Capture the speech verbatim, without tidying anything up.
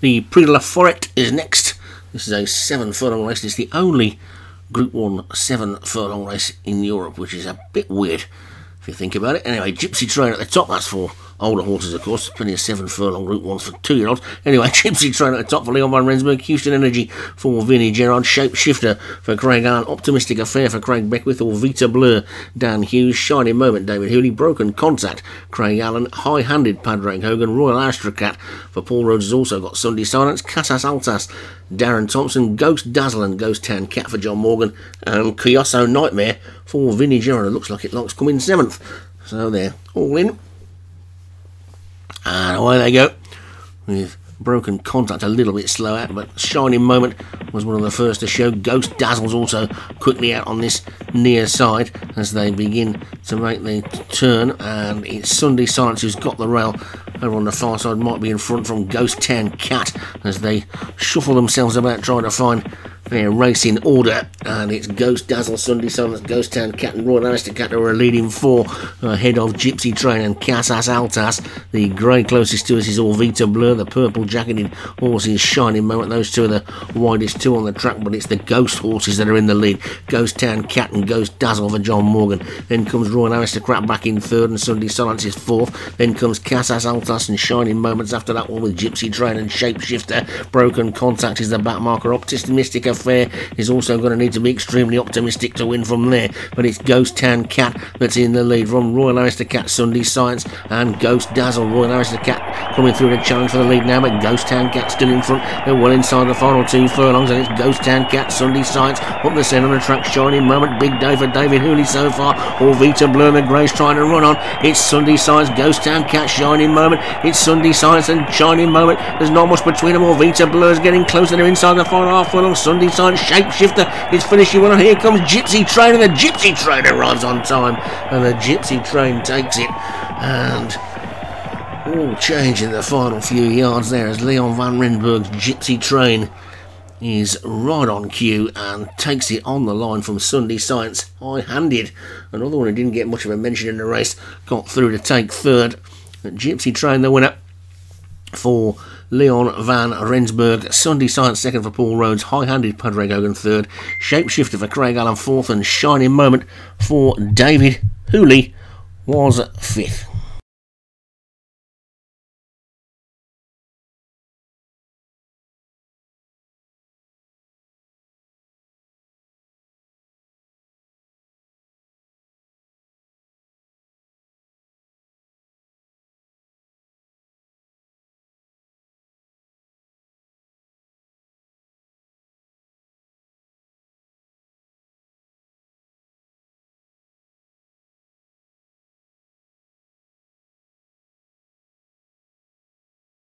The Prix de la Forêt is next. This is a seven furlong race. It's the only Group one seven furlong race in Europe, which is a bit weird if you think about it. Anyway, Gypsy Train at the top. That's for older horses, of course. Plenty of seven furlong Group ones for two-year-olds. Anyway, Gypsy Train at the top for Leon Van Rensburg. Houston Energy for Vinnie Gerrard. Shapeshifter for Craig Allen. Optimistic Affair for Craig Beckwith or Vita Blur, Dan Hughes. Shiny Moment, David Hooley. Broken Contact, Craig Allen. High Handed, Padraig Hogan. Royal Aristocrat for Paul Rhodes has also got Sunday Silence. Casas Altas, Darren Thompson. Ghost Dazzling, Ghost Town Cat for John Morgan. And Kyoso Nightmare for Vinnie Gerrard. It looks like it likes coming seventh. So they're all in. And away they go, with Broken Contact a little bit slow out, but Shiny Moment was one of the first to show. Ghost Dazzle's also quickly out on this near side as they begin to make the turn, and it's Sunday Silence who's got the rail over on the far side, might be in front from Ghost Town Cat as they shuffle themselves about trying to find their racing order. And it's Ghost Dazzle, Sunday Silence, Ghost Town Cat and Royal Aristocrat who are leading four ahead of Gypsy Train and Casas Altas. The grey closest to us is Orvita Blur, the purple jacketed horse is Shiny Moment. Those two are the widest two on the track, but it's the ghost horses that are in the lead. Ghost Town Cat and Ghost Dazzle for John Morgan. Then comes Royal Aristocrat back in third and Sunday Silence is fourth. Then comes Casas Altas and Shiny Moments after that one, with Gypsy Train and Shapeshifter. Broken Contact is the back marker. Optimistic Affair is also going to need to be extremely optimistic to win from there, but it's Ghost Town Cat that's in the lead from Royal Aristocrat, Sunday Science and Ghost Dazzle. Royal Aristocrat coming through the challenge for the lead now, but Ghost Town Cat still in front. They're well inside the final two furlongs, and it's Ghost Town Cat, Sunday Science up the centre of the track. Shiny Moment, big day for David Hooley so far, or Vita Blur, the grey's trying to run on. It's Sunday Science, Ghost Town Cat, Shiny Moment. It's Sunday Science and Shiny Moment. There's not much between them. Or Vita Blur's getting closer. They're inside the final half furlong. Sunday Silence, Shapeshifter is finishing one, and here comes Gypsy Train, and the Gypsy Train arrives on time, and the Gypsy Train takes it. And all change in the final few yards there as Leon Van Rensburg's Gypsy Train is right on cue and takes it on the line from Sunday Silence. High Handed, another one who didn't get much of a mention in the race, got through to take third. But Gypsy Train the winner for Leon Van Rensburg, Sunday Science second for Paul Rhodes, High Handed Padraig Hogan third, Shapeshifter for Craig Allen fourth, and Shiny Moment for David Hooley was fifth.